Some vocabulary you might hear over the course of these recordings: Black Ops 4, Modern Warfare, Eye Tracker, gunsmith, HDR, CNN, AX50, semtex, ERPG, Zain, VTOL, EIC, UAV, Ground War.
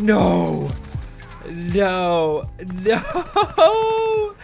No. No. No.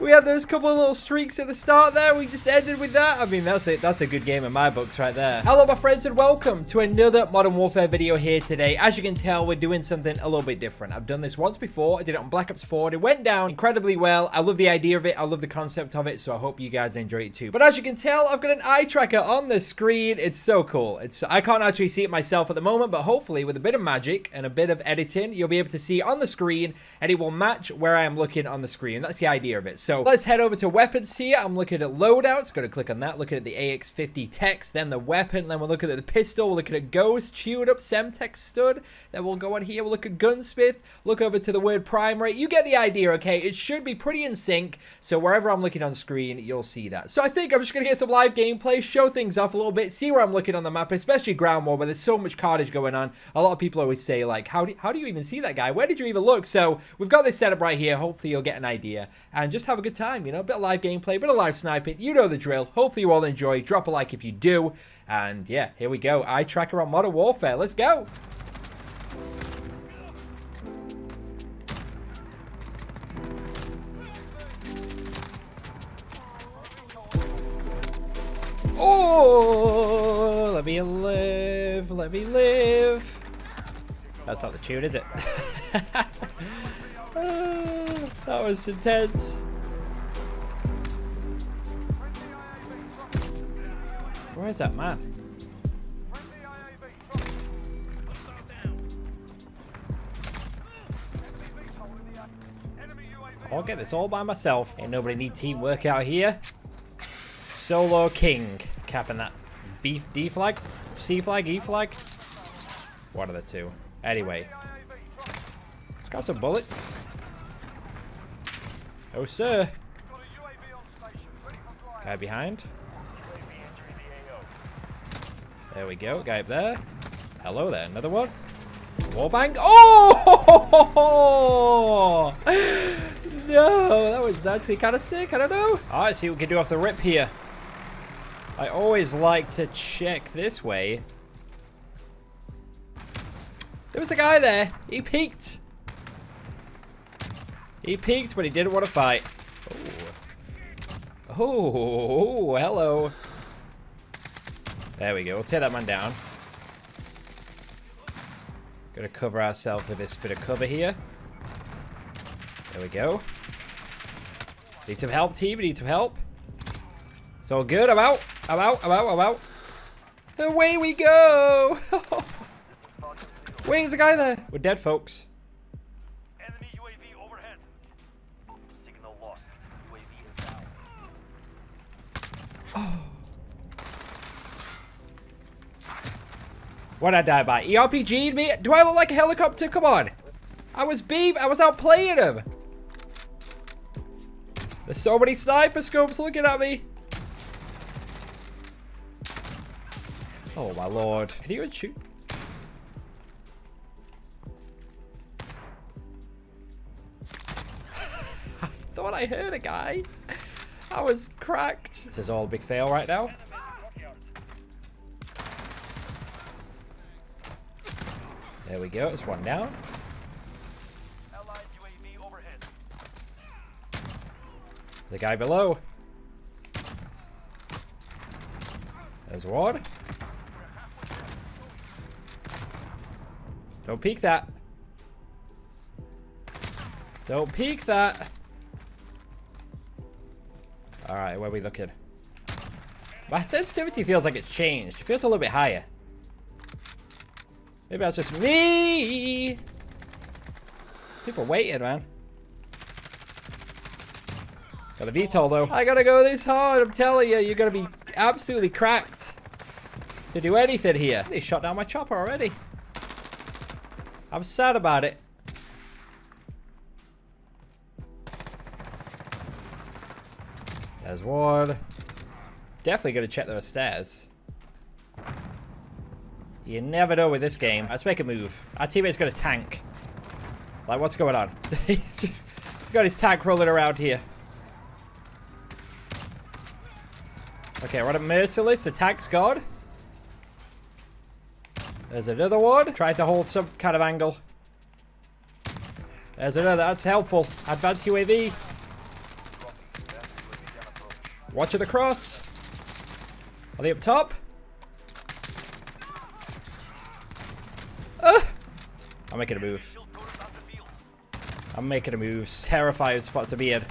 We had those couple of little streaks at the start there. We just ended with that. I mean, that's it. That's a good game in my books right there. Hello, my friends, and welcome to another Modern Warfare video here today. As you can tell, we're doing something a little bit different. I've done this once before. I did it on Black Ops 4. It went down incredibly well. I love the idea of it. I love the concept of it, so I hope you guys enjoy it too. But as you can tell, I've got an eye tracker on the screen. It's so cool. I can't actually see it myself at the moment, but hopefully with a bit of magic and a bit of editing, you'll be able to see on the screen, and it will match where I am looking on the screen. That's the idea of it. So let's head over to weapons here. I'm looking at loadouts. Going to click on that. Looking at the AX50 text, then the weapon. Then we're looking at the pistol. We're looking at ghost, chewed up, semtex stud. Then we'll go on here. We'll look at gunsmith. Look over to the word primary. You get the idea, okay? It should be pretty in sync. So wherever I'm looking on screen, you'll see that. So I think I'm just going to get some live gameplay, show things off a little bit, see where I'm looking on the map, especially Ground War, where there's so much carnage going on. A lot of people always say, like, how do you even see that guy? Where did you even look? So we've got this setup right here. Hopefully you'll get an idea and just have a good time, you know, a bit of live gameplay, a bit of live sniping, you know the drill. Hopefully you all enjoy. Drop a like if you do, and yeah, here we go. Eye tracker on Modern Warfare. Let's go. Oh, let me live, let me live. That's not the tune, is it? That was intense. Where is that man? I'll get this all by myself. Ain't nobody need teamwork out here. Solo king. Capping that. B, D flag? C flag? E flag? One of the two. Anyway. Let's grab some bullets. Oh, sir. Guy behind. There we go, guy up there. Hello there, another one. Wallbang. Oh! No, that was actually kind of sick, I don't know. All right, see what we can do off the rip here. I always like to check this way. There was a guy there, he peeked. He peeked, but he didn't want to fight. Oh, oh hello. There we go. We'll tear that man down. Got to cover ourselves with this bit of cover here. There we go. Need some help, team. Need some help. It's all good. I'm out. I'm out. I'm out. I'm out. Away we go. Wait, there's a guy there. We're dead, folks. Enemy UAV overhead. Signal lost. UAV is down. Oh. What did I die by? ERPG'd me? Do I look like a helicopter? Come on. I was out playing him. There's so many sniper scopes looking at me. Oh my lord. Can you even shoot? I thought I heard a guy. I was cracked. This is all a big fail right now. There we go, it's one down. Allied UAV overhead. The guy below. There's one. Don't peek that. Don't peek that. All right, where are we looking? My sensitivity feels like it's changed. It feels a little bit higher. Maybe that's just me. People waiting, man. Got a VTOL, though. I gotta go this hard. I'm telling you, you're gonna be absolutely cracked to do anything here. They shot down my chopper already. I'm sad about it. There's one. Definitely gonna check those stairs. You never know with this game. Let's make a move. Our teammate's got a tank. Like, what's going on? He's got his tank rolling around here. Okay, we're on a merciless. The tank's gone. There's another one. Try to hold some kind of angle. There's another. That's helpful. Advanced UAV. Watch it across. Are they up top? I'm making a move. It's terrifying spot to be in.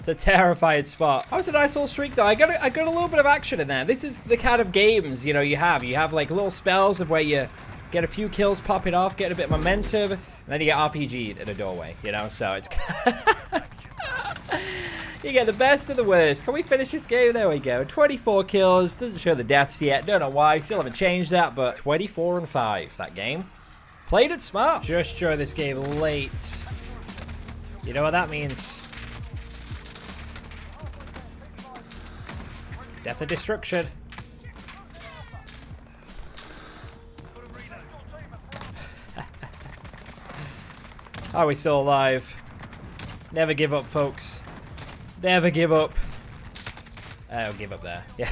It's a terrifying spot. That was a nice little streak though. I got a little bit of action in there. This is the kind of games, you know, you have like little spells of where you get a few kills popping off, get a bit of momentum, and then you get RPG'd in a doorway, you know, so it's you get the best of the worst. Can we finish this game? There we go. 24 kills. Doesn't show the deaths yet. Don't know why. Still haven't changed that, but 24-5 that game. Played it smart. Just joined this game late. You know what that means. Death and destruction. Are we still alive? Never give up, folks. Never give up. I'll give up there. Yeah.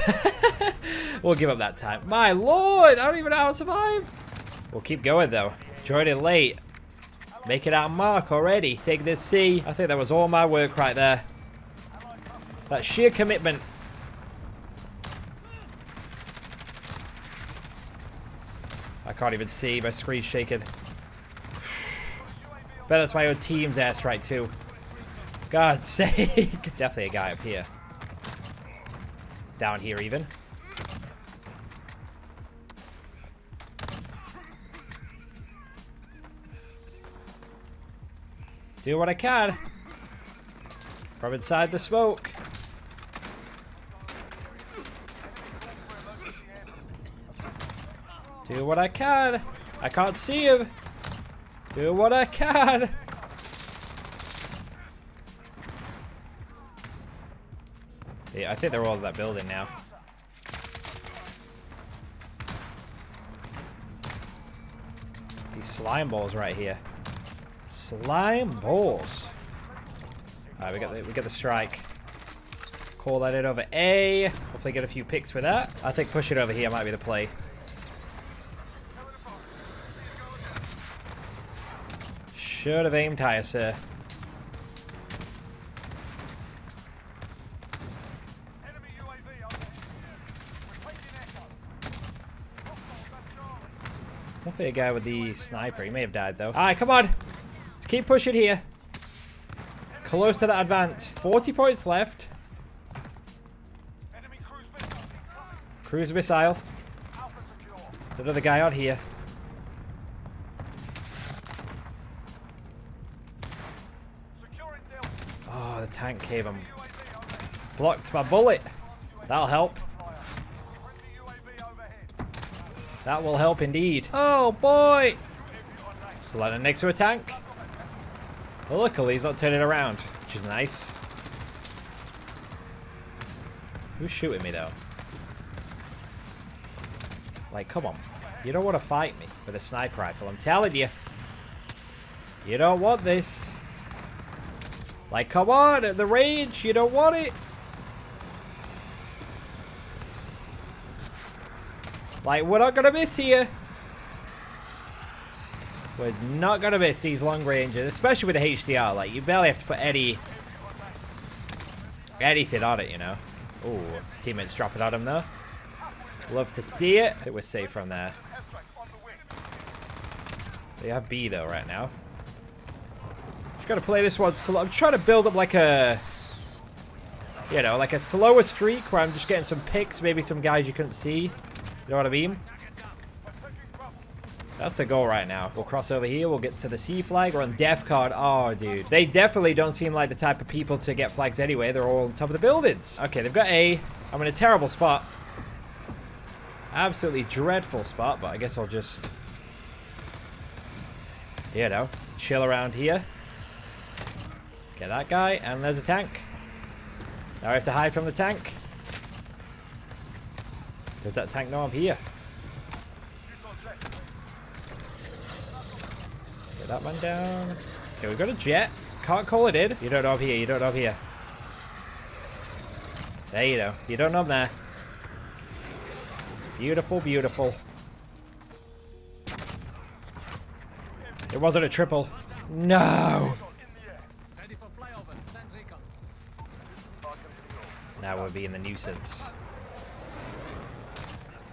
We'll give up that time. My lord, I don't even know how to survive. We'll keep going though. Joined it late. Making our mark already. Take this C. I think that was all my work right there. That sheer commitment. I can't even see. My screen's shaking. Bet that's my own team's airstrike too. God's sake. Definitely a guy up here. Down here even. Do what I can. From inside the smoke. Do what I can. I can't see him. Do what I can. Yeah, I think they're all in that building now. These slime balls right here. Slime balls. Alright, we got the strike. Call that in over A. Hopefully get a few picks with that. I think push it over here might be the play. Should have aimed higher, sir. Definitely a guy with the sniper. He may have died, though. Alright, come on. Let's keep pushing here. Close to that advanced. 40 points left. Cruise missile. There's another guy out here. Oh, the tank cave. I'm blocked by bullet. That'll help. That will help indeed. Oh boy! Just landed next to a tank. Luckily, he's not turning around, which is nice. Who's shooting me though? Like, come on. You don't want to fight me with a sniper rifle. I'm telling you. You don't want this. Like, come on, at the range, you don't want it. Like, we're not going to miss here. We're not going to miss these long ranges, especially with the HDR. Like, you barely have to put anything on it, you know. Ooh, teammates dropping on him, though. Love to see it. I think we're safe from there. They have B, though, right now. Got to play this one slow. I'm trying to build up like a, you know, like a slower streak where I'm just getting some picks, maybe some guys you couldn't see. You know what I mean? That's the goal right now. We'll cross over here. We'll get to the C flag. We're on def card. Oh, dude. They definitely don't seem like the type of people to get flags anyway. They're all on top of the buildings. Okay, they've got A. I'm in a terrible spot. Absolutely dreadful spot, but I guess I'll just, you know, chill around here. Get that guy, and there's a tank. Now I have to hide from the tank. Does that tank know I'm here? Get that one down. Okay, we've got a jet. Can't call it in. You don't know I'm here. You don't know I'm here. There you go. You don't know I'm there. Beautiful, beautiful. It wasn't a triple. No! Now we're being the nuisance.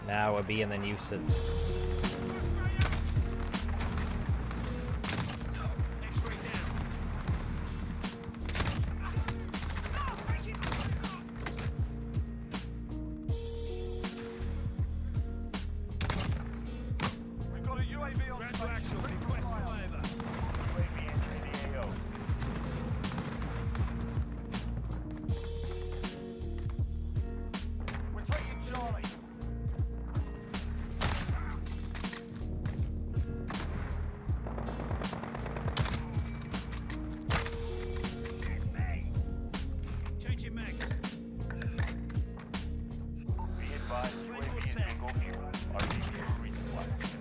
Now we're being the nuisance. Go here. RV here, resupply.